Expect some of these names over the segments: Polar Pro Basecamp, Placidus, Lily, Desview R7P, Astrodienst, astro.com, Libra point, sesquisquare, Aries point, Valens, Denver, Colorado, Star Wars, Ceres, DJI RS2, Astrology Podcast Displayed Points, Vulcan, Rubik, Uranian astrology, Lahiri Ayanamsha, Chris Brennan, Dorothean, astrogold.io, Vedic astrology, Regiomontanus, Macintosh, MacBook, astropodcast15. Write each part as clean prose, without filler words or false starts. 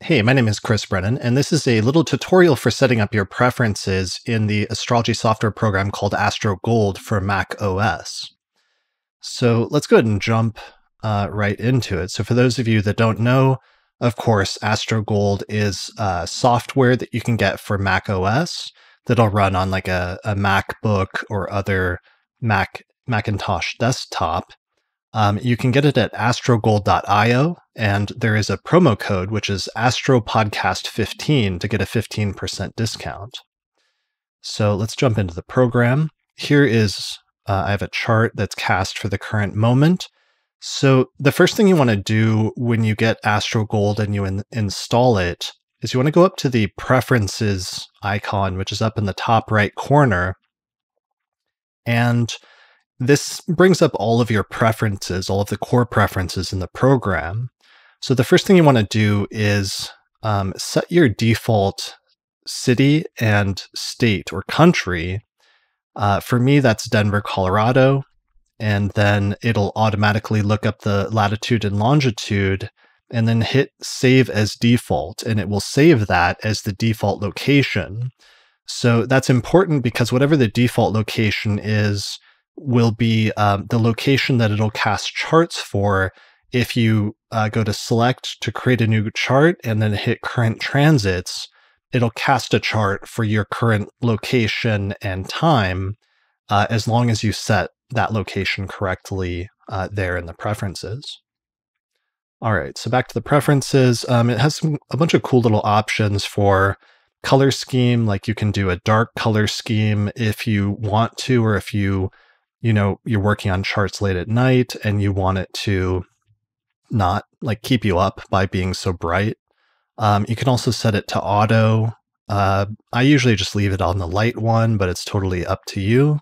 Hey, my name is Chris Brennan, and this is a little tutorial for setting up your preferences in the astrology software program called Astro Gold for Mac OS. So let's go ahead and jump right into it. So for those of you that don't know, of course, Astro Gold is software that you can get for Mac OS that'll run on like a MacBook or other Macintosh desktop. You can get it at astrogold.io, and there is a promo code, which is astropodcast15, to get a 15% discount. So let's jump into the program. Here is, I have a chart that's cast for the current moment. So the first thing you want to do when you get Astro Gold and you install it is you want to go up to the preferences icon, which is up in the top right corner. And this brings up all of your preferences, all of the core preferences in the program. So the first thing you want to do is set your default city and state or country. For me, that's Denver, Colorado. And then it'll automatically look up the latitude and longitude and then hit save as default. And it will save that as the default location. So that's important because whatever the default location is, will be the location that it'll cast charts for if you go to select to create a new chart and then hit current transits. It'll cast a chart for your current location and time as long as you set that location correctly there in the preferences. All right, so back to the preferences. It has a bunch of cool little options for color scheme, like you can do a dark color scheme if you want to, or if you know, you're working on charts late at night and you want it to not like keep you up by being so bright. You can also set it to auto. I usually just leave it on the light one, but it's totally up to you.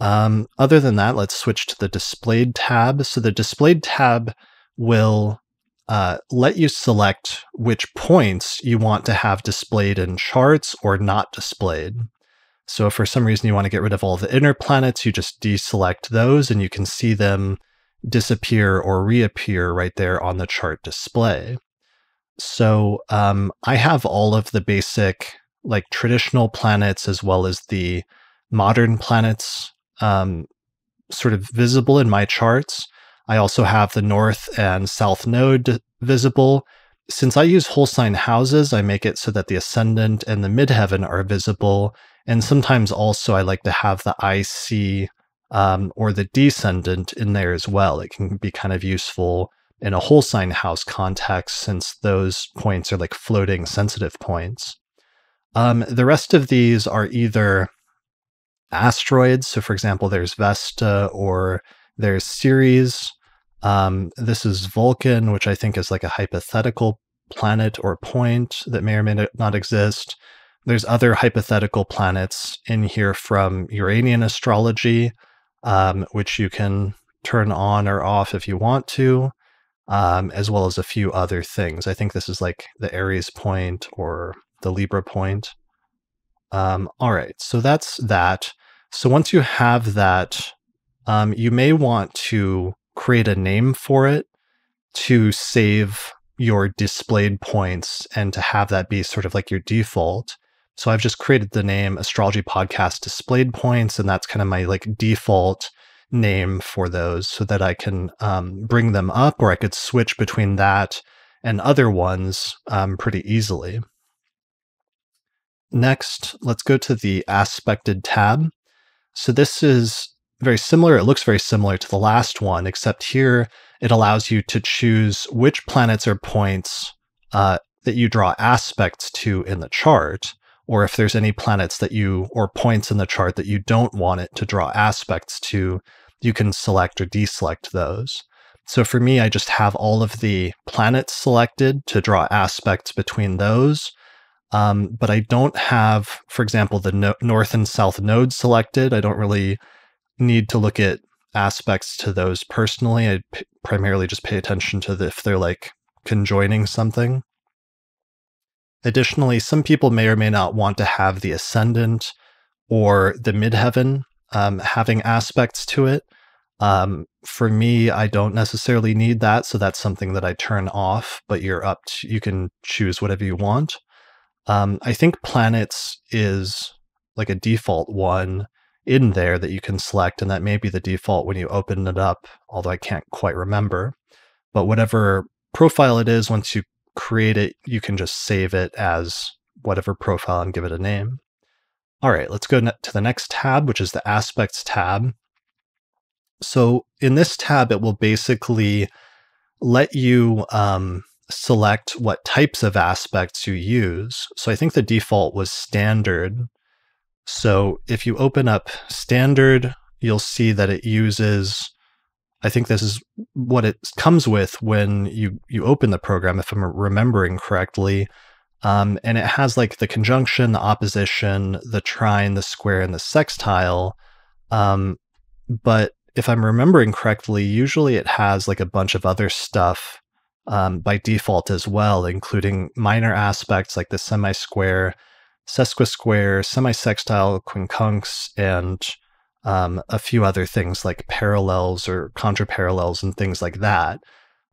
Other than that, let's switch to the displayed tab. So the displayed tab will let you select which points you want to have displayed in charts or not displayed. So if for some reason you want to get rid of all the inner planets, you just deselect those and you can see them disappear or reappear right there on the chart display. So I have all of the basic like traditional planets as well as the modern planets sort of visible in my charts. I also have the north and south node visible. Since I use whole sign houses, I make it so that the ascendant and the midheaven are visible. And sometimes also I like to have the IC or the descendant in there as well. It can be kind of useful in a whole sign house context since those points are like floating sensitive points. The rest of these are either asteroids. So for example, there's Vesta or there's Ceres. This is Vulcan, which I think is like a hypothetical planet or point that may or may not exist. There's other hypothetical planets in here from Uranian astrology, which you can turn on or off if you want to, as well as a few other things. I think this is like the Aries point or the Libra point. All right, so that's that. So once you have that, you may want to create a name for it to save your displayed points and to have that be sort of like your default. So I've just created the name Astrology Podcast Displayed Points, and that's kind of my like default name for those so that I can bring them up, or I could switch between that and other ones pretty easily. Next, let's go to the Aspected tab. So this is very similar. It looks very similar to the last one, except here it allows you to choose which planets or points that you draw aspects to in the chart, or if there's any planets that you or points in the chart that you don't want it to draw aspects to, you can select or deselect those. So for me, I just have all of the planets selected to draw aspects between those. But I don't have, for example, the north and south nodes selected. I don't really need to look at aspects to those personally. I primarily just pay attention to if they're like conjoining something. Additionally, some people may or may not want to have the ascendant or the midheaven having aspects to it. For me, I don't necessarily need that, so that's something that I turn off, but you're up to, you can choose whatever you want. I think planets is like a default one in there that you can select, and that may be the default when you open it up, although I can't quite remember. But whatever profile it is, once you create it, you can just save it as whatever profile and give it a name. All right, let's go to the next tab, which is the Aspects tab. So in this tab, it will basically let you select what types of aspects you use. So I think the default was standard. So if you open up standard, you'll see that it uses, I think this is what it comes with when you open the program, if I'm remembering correctly. And it has like the conjunction, the opposition, the trine, the square, and the sextile. But if I'm remembering correctly, usually it has like a bunch of other stuff by default as well, including minor aspects like the semi-square, sesquisquare, semi-sextile, quincunx, and a few other things like parallels or contraparallels and things like that.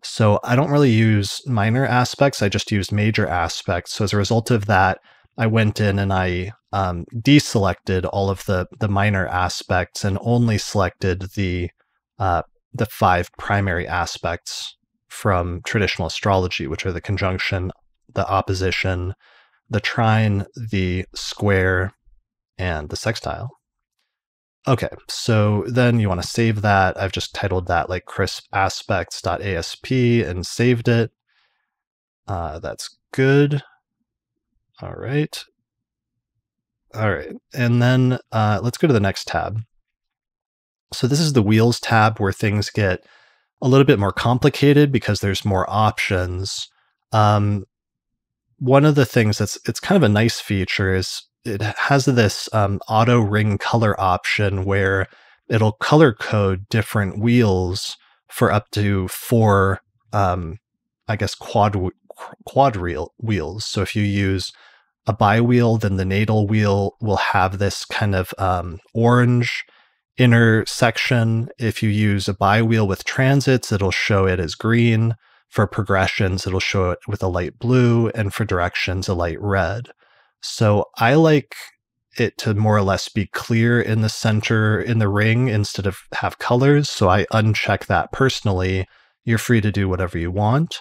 So I don't really use minor aspects, I just use major aspects. So as a result of that, I went in and I deselected all of the minor aspects and only selected the five primary aspects from traditional astrology, which are the conjunction, the opposition, the trine, the square, and the sextile. Okay, so then you want to save that. I've just titled that like crispaspects.asp and saved it. That's good. All right. All right, and then let's go to the next tab. So this is the Wheels tab where things get a little bit more complicated because there's more options. One of the things it's kind of a nice feature is it has this auto ring color option where it'll color code different wheels for up to four, I guess, quadrille wheels. So if you use a bi-wheel, then the natal wheel will have this kind of orange inner section. If you use a bi-wheel with transits, it'll show it as green. For progressions, it'll show it with a light blue, and for directions, a light red. So I like it to more or less be clear in the center in the ring instead of have colors. So I uncheck that personally. You're free to do whatever you want.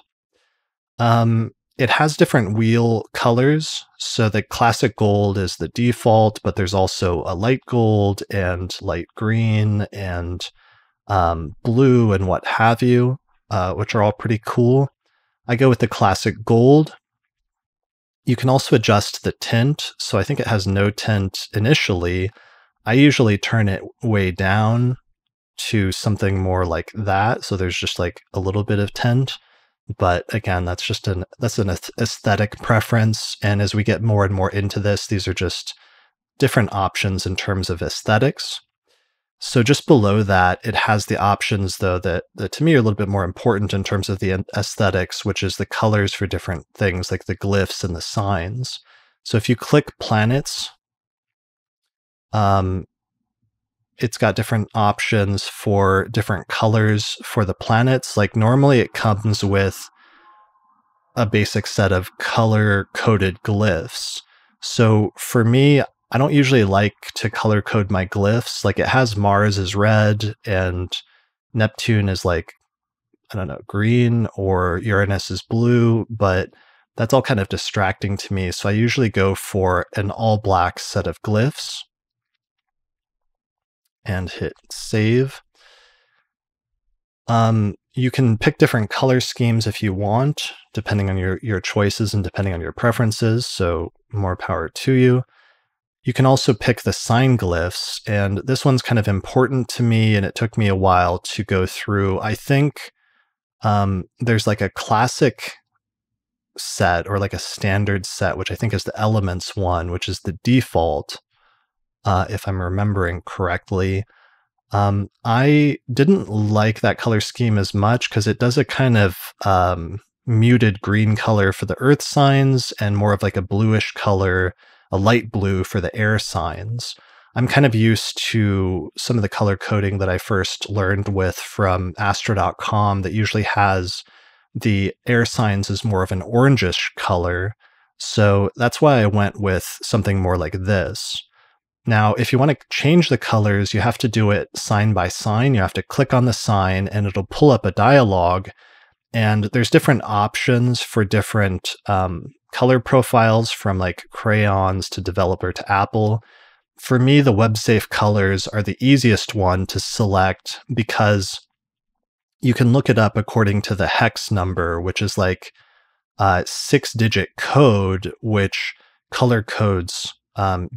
It has different wheel colors. So the classic gold is the default, but there's also a light gold and light green and blue and what have you, which are all pretty cool. I go with the classic gold. You can also adjust the tint, so I think it has no tint initially. I usually turn it way down to something more like that, so there's just like a little bit of tint. But again, that's just an aesthetic preference, and as we get more and more into this, these are just different options in terms of aesthetics. So just below that, it has the options, though, that to me are a little bit more important in terms of the aesthetics, which is the colors for different things like the glyphs and the signs. So if you click planets, it's got different options for different colors for the planets. Like normally it comes with a basic set of color-coded glyphs. So for me, I don't usually like to color code my glyphs. Like it has Mars as red and Neptune is like, I don't know, green, or Uranus is blue, but that's all kind of distracting to me. So I usually go for an all black set of glyphs and hit save. You can pick different color schemes if you want, depending on your choices and depending on your preferences. So more power to you. You can also pick the sign glyphs, and this one's kind of important to me, and it took me a while to go through. I think there's like a classic set or like a standard set, which I think is the elements one, which is the default, if I'm remembering correctly. I didn't like that color scheme as much because it does a kind of muted green color for the earth signs and more of like a bluish color, a light blue for the air signs. I'm kind of used to some of the color coding that I first learned with from astro.com that usually has the air signs as more of an orangish color. So that's why I went with something more like this. Now, if you want to change the colors, you have to do it sign by sign. You have to click on the sign and it'll pull up a dialog. And there's different options for different color profiles, from like crayons to developer to Apple. For me, the web-safe colors are the easiest one to select because you can look it up according to the hex number, which is like a 6-digit code, which color codes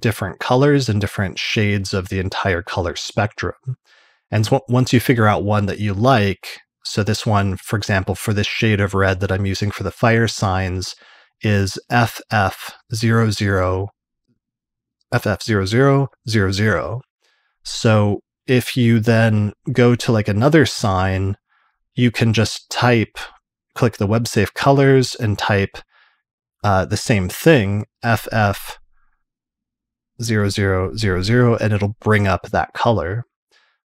different colors and different shades of the entire color spectrum. And so once you figure out one that you like, so this one, for example, for this shade of red that I'm using for the fire signs is FF0000. So if you then go to like another sign, you can just click the web safe colors and type the same thing, FF0000, and it'll bring up that color.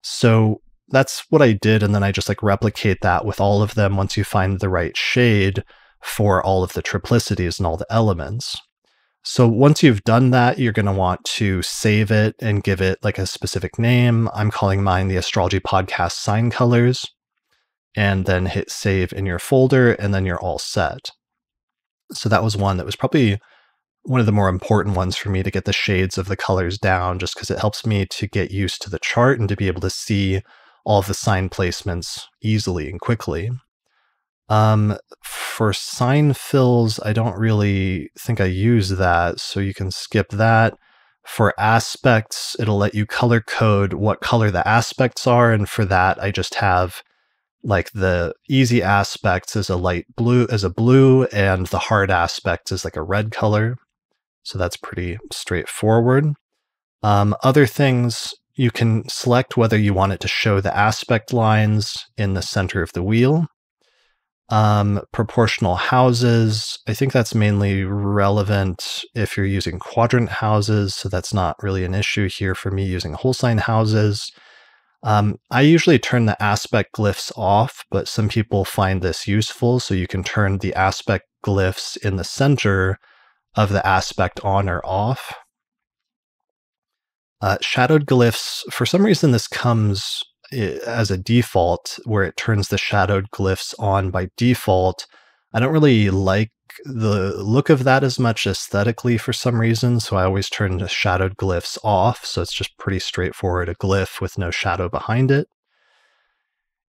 So that's what I did. And then I just like replicate that with all of them once you find the right shade for all of the triplicities and all the elements. So once you've done that, you're going to want to save it and give it like a specific name. I'm calling mine the Astrology Podcast Sign Colors, and then hit save in your folder, and then you're all set. So that was one that was probably one of the more important ones for me to get the shades of the colors down, just because it helps me to get used to the chart and to be able to see all of the sign placements easily and quickly. For sign fills, I don't really think I use that, so you can skip that. For aspects, it'll let you color code what color the aspects are, and for that, I just have like the easy aspects as a light blue, and the hard aspects as like a red color. So that's pretty straightforward. Other things, you can select whether you want it to show the aspect lines in the center of the wheel. Proportional houses, I think that's mainly relevant if you're using quadrant houses, so that's not really an issue here for me using whole sign houses. I usually turn the aspect glyphs off, but some people find this useful, so you can turn the aspect glyphs in the center of the aspect on or off. Shadowed glyphs, for some reason this comes as a default, where it turns the shadowed glyphs on by default. I don't really like the look of that as much aesthetically for some reason, so I always turn the shadowed glyphs off, so it's just pretty straightforward, a glyph with no shadow behind it.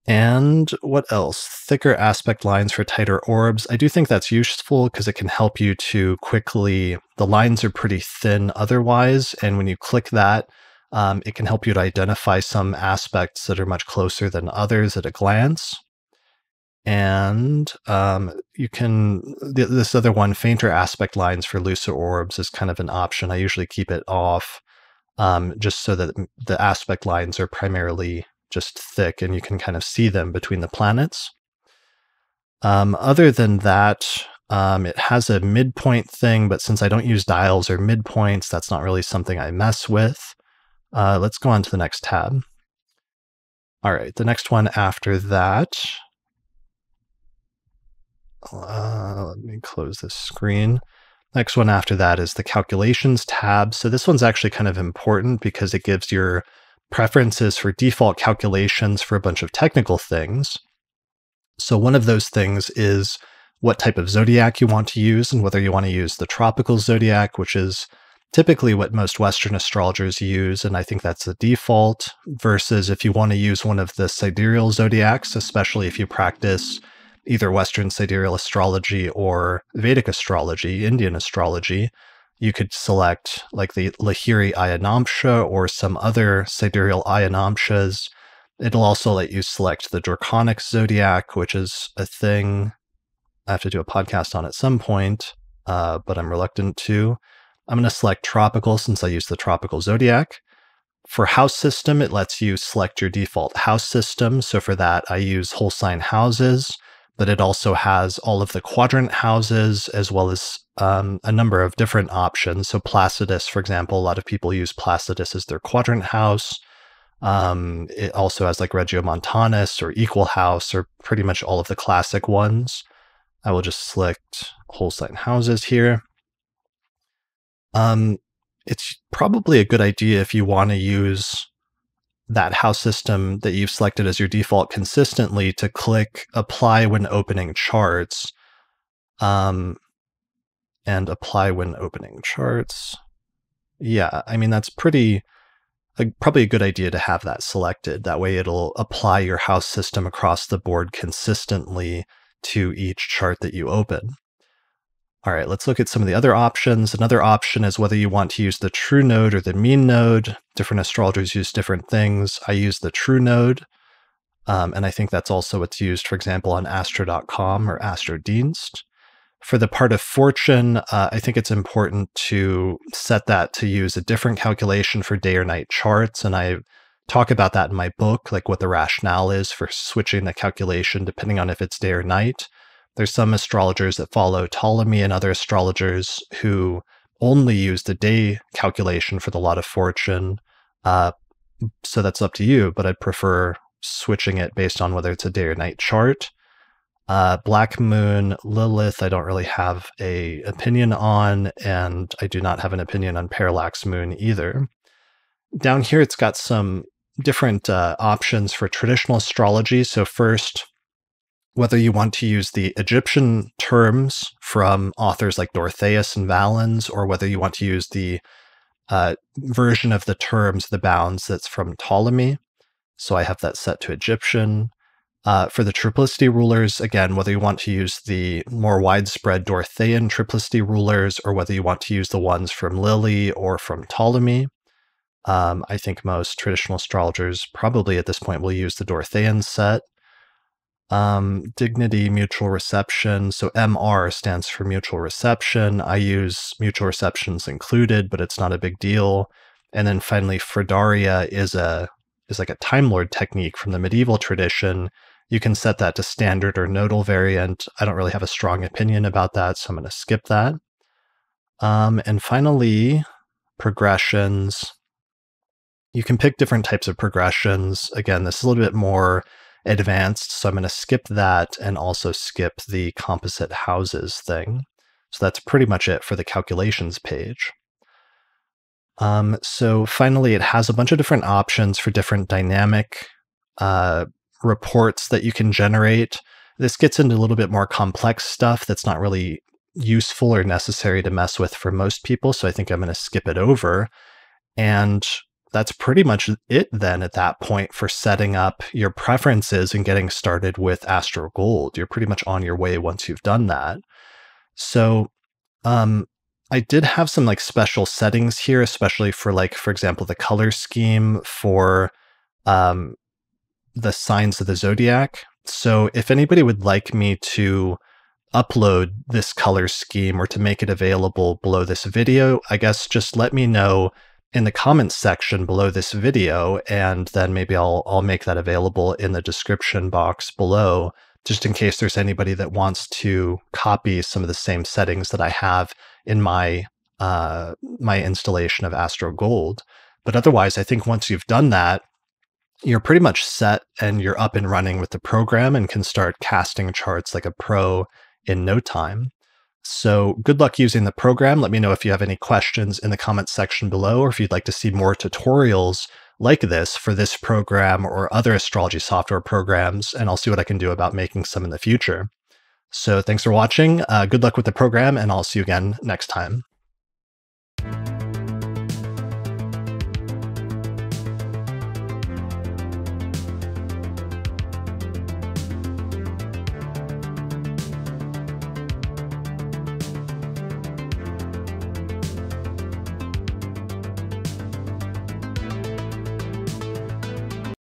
And what else? Thicker aspect lines for tighter orbs. I do think that's useful because it can help you to quickly, the lines are pretty thin otherwise, and when you click that, it can help you to identify some aspects that are much closer than others at a glance. And you can, this other one, fainter aspect lines for looser orbs is kind of an option. I usually keep it off just so that the aspect lines are primarily just thick and you can kind of see them between the planets. Other than that, it has a midpoint thing, but since I don't use dials or midpoints, that's not really something I mess with. Let's go on to the next tab. All right, the next one after that. Let me close this screen. Next one after that is the calculations tab. So this one's actually kind of important because it gives your preferences for default calculations for a bunch of technical things. So one of those things is what type of zodiac you want to use and whether you want to use the tropical zodiac, which is typically what most Western astrologers use, and I think that's the default, versus if you want to use one of the sidereal zodiacs, especially if you practice either Western sidereal astrology or Vedic astrology, Indian astrology, you could select like the Lahiri Ayanamsha or some other sidereal Ayanamshas. It'll also let you select the Draconic zodiac, which is a thing I have to do a podcast on at some point, but I'm reluctant to. I'm going to select tropical since I use the tropical zodiac. For house system, it lets you select your default house system. So for that, I use whole sign houses. that it also has all of the quadrant houses, as well as a number of different options. So Placidus, for example, a lot of people use Placidus as their quadrant house. It also has like Regiomontanus or Equal House, or pretty much all of the classic ones. I will just select whole sign houses here. It's probably a good idea, if you want to use that house system that you've selected as your default consistently, to click apply when opening charts. And apply when opening charts. Yeah, I mean, that's pretty, probably a good idea to have that selected. That way it'll apply your house system across the board consistently to each chart that you open. All right, let's look at some of the other options. Another option is whether you want to use the true node or the mean node. Different astrologers use different things. I use the true node, and I think that's also what's used, for example, on astro.com or Astrodienst. For the part of fortune, I think it's important to set that to use a different calculation for day or night charts, and I talk about that in my book, like what the rationale is for switching the calculation depending on if it's day or night. There's some astrologers that follow Ptolemy and other astrologers who only use the day calculation for the lot of fortune. So that's up to you, but I'd prefer switching it based on whether it's a day or night chart. Black Moon, Lilith, I don't really have an opinion on, and I do not have an opinion on Parallax Moon either. Down here, it's got some different options for traditional astrology. So first, whether you want to use the Egyptian terms from authors like Dorotheus and Valens, or whether you want to use the version of the terms, the bounds, that's from Ptolemy. So I have that set to Egyptian. For the triplicity rulers, again, whether you want to use the more widespread Dorothean triplicity rulers, or whether you want to use the ones from Lily or from Ptolemy. I think most traditional astrologers probably at this point will use the Dorothean set. Dignity, mutual reception. So MR stands for mutual reception. I use mutual receptions included, but it's not a big deal. And then finally, Fredaria is like a Time Lord technique from the medieval tradition. You can set that to standard or nodal variant. I don't really have a strong opinion about that, so I'm going to skip that. And finally, progressions. You can pick different types of progressions. Again, this is a little bit more advanced, so I'm going to skip that and also skip the composite houses thing. So that's pretty much it for the calculations page. So finally, it has a bunch of different options for different dynamic reports that you can generate. This gets into a little bit more complex stuff that's not really useful or necessary to mess with for most people, so I think I'm going to skip it over. And that's pretty much it then at that point for setting up your preferences and getting started with Astro Gold. You're pretty much on your way once you've done that. So I did have some like special settings here, especially for like, for example, the color scheme for the signs of the zodiac. So if anybody would like me to upload this color scheme or to make it available below this video, I guess just let me know in the comments section below this video, and then maybe I'll make that available in the description box below, just in case there's anybody that wants to copy some of the same settings that I have in my my installation of Astro Gold. But otherwise, I think once you've done that, you're pretty much set and you're up and running with the program and can start casting charts like a pro in no time. So good luck using the program. Let me know if you have any questions in the comments section below, or if you'd like to see more tutorials like this for this program or other astrology software programs, and I'll see what I can do about making some in the future. So thanks for watching. Good luck with the program, and I'll see you again next time.